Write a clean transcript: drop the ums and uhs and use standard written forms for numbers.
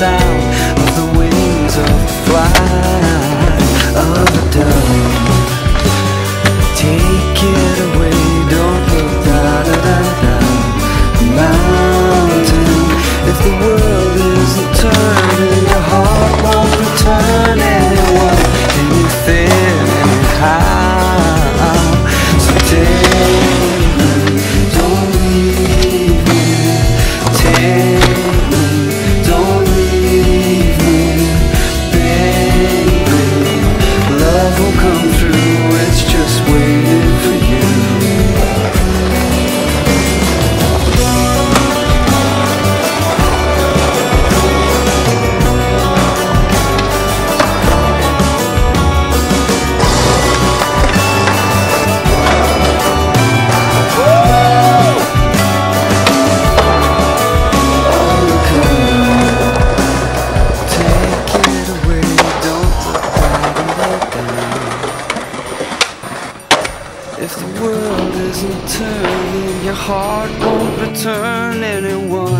sound of the wings of the fly, of the dove. Take it away, don't look, da-da-da-da, mountain. If the world isn't turning, your heart won't return, and it won't anything anyhow. So take me, don't leave me. Take me, don't leave me, baby. Love will come through, it's just waiting for you. If the world isn't turning, your heart won't return, and it won't.